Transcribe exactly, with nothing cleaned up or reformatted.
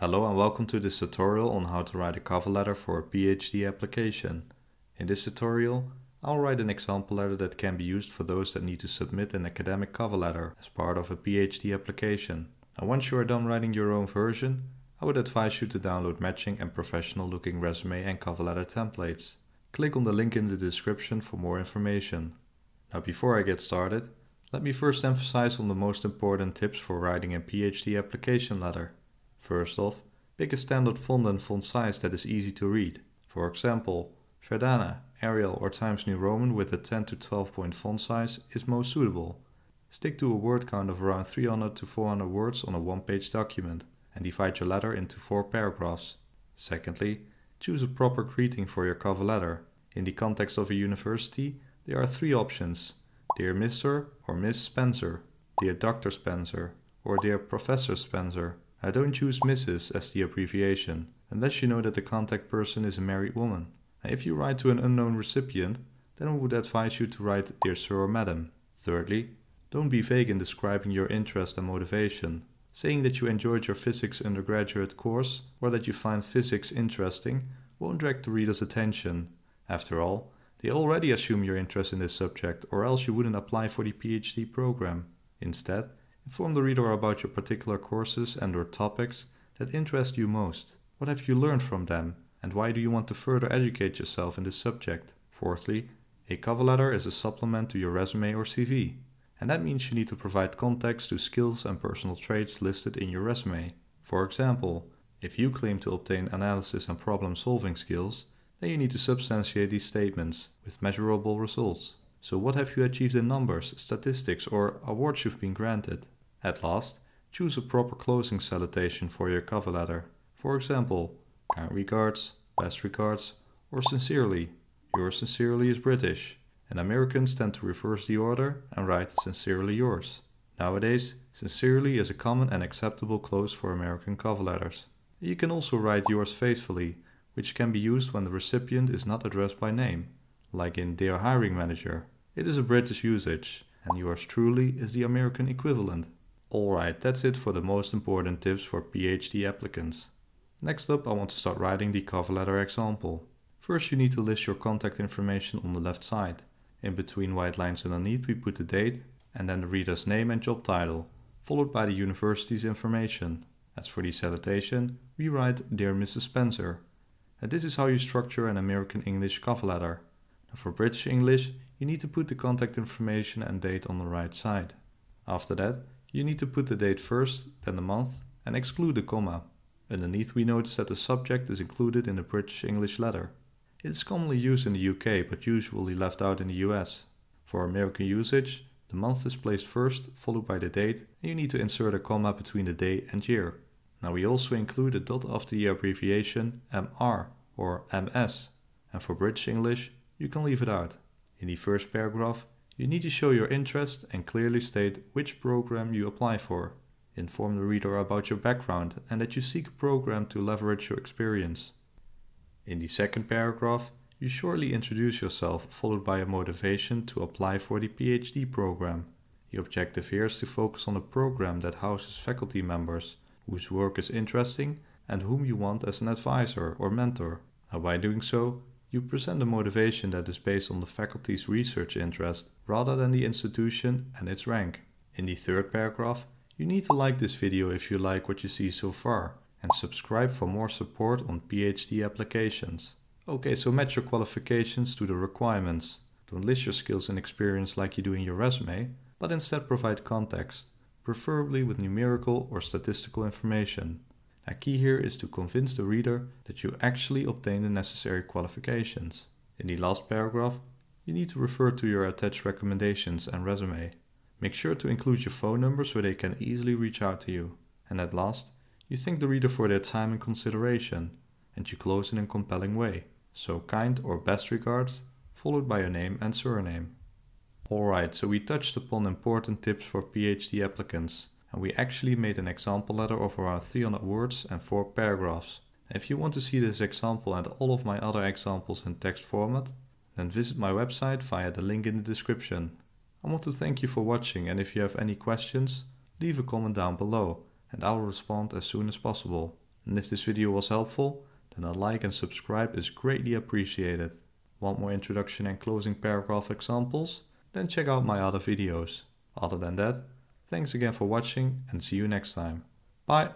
Hello and welcome to this tutorial on how to write a cover letter for a PhD application. In this tutorial, I'll write an example letter that can be used for those that need to submit an academic cover letter as part of a PhD application. Now, once you are done writing your own version, I would advise you to download matching and professional looking resume and cover letter templates. Click on the link in the description for more information. Now, before I get started, let me first emphasize on the most important tips for writing a PhD application letter. First off, pick a standard font and font size that is easy to read. For example, Verdana, Arial or Times New Roman with a ten to twelve point font size is most suitable. Stick to a word count of around three hundred to four hundred words on a one-page document and divide your letter into four paragraphs. Secondly, choose a proper greeting for your cover letter. In the context of a university, there are three options: Dear Mister or Miss Spencer, Dear Doctor Spencer, or Dear Professor Spencer. Now, don't choose Missus as the abbreviation, unless you know that the contact person is a married woman. Now, if you write to an unknown recipient, then I would advise you to write Dear Sir or Madam. Thirdly, don't be vague in describing your interest and motivation. Saying that you enjoyed your physics undergraduate course or that you find physics interesting won't drag the reader's attention. After all, they already assume your interest in this subject, or else you wouldn't apply for the PhD program. Instead, inform the reader about your particular courses and or topics that interest you most. What have you learned from them, and why do you want to further educate yourself in this subject? Fourthly, a cover letter is a supplement to your resume or C V, and that means you need to provide context to skills and personal traits listed in your resume. For example, if you claim to obtain analysis and problem-solving skills, then you need to substantiate these statements with measurable results. So what have you achieved in numbers, statistics, or awards you've been granted? At last, choose a proper closing salutation for your cover letter. For example, kind regards, best regards, or sincerely. Yours sincerely is British, and Americans tend to reverse the order and write sincerely yours. Nowadays, sincerely is a common and acceptable close for American cover letters. You can also write yours faithfully, which can be used when the recipient is not addressed by name, like in Dear Hiring Manager. It is a British usage, and yours truly is the American equivalent. Alright, that's it for the most important tips for PhD applicants. Next up, I want to start writing the cover letter example. First, you need to list your contact information on the left side. In between white lines underneath, we put the date and then the reader's name and job title, followed by the university's information. As for the salutation, we write Dear Missus Spencer. And this is how you structure an American English cover letter. Now, for British English, you need to put the contact information and date on the right side. After that, you need to put the date first, then the month, and exclude the comma. Underneath, we notice that the subject is included in the British English letter. It is commonly used in the U K, but usually left out in the U S. For American usage, the month is placed first, followed by the date, and you need to insert a comma between the day and year. Now, we also include a dot after the abbreviation M R or M S, and for British English, you can leave it out. In the first paragraph, you need to show your interest and clearly state which program you apply for. Inform the reader about your background and that you seek a program to leverage your experience. In the second paragraph, you shortly introduce yourself, followed by a motivation to apply for the PhD program. The objective here is to focus on a program that houses faculty members whose work is interesting and whom you want as an advisor or mentor. Now, by doing so, you present a motivation that is based on the faculty's research interest rather than the institution and its rank. In the third paragraph, you need to like this video if you like what you see so far, and subscribe for more support on PhD applications. Okay, so match your qualifications to the requirements. Don't list your skills and experience like you do in your resume, but instead provide context, preferably with numerical or statistical information. A key here is to convince the reader that you actually obtain the necessary qualifications. In the last paragraph, you need to refer to your attached recommendations and resume. Make sure to include your phone number so they can easily reach out to you. And at last, you thank the reader for their time and consideration, and you close in a compelling way. So kind or best regards, followed by your name and surname. Alright, so we touched upon important tips for PhD applicants. And we actually made an example letter of around three hundred words and four paragraphs. If you want to see this example and all of my other examples in text format, then visit my website via the link in the description. I want to thank you for watching, and if you have any questions, leave a comment down below and I'll respond as soon as possible. And if this video was helpful, then a like and subscribe is greatly appreciated. Want more introduction and closing paragraph examples? Then check out my other videos. Other than that, thanks again for watching and see you next time. Bye!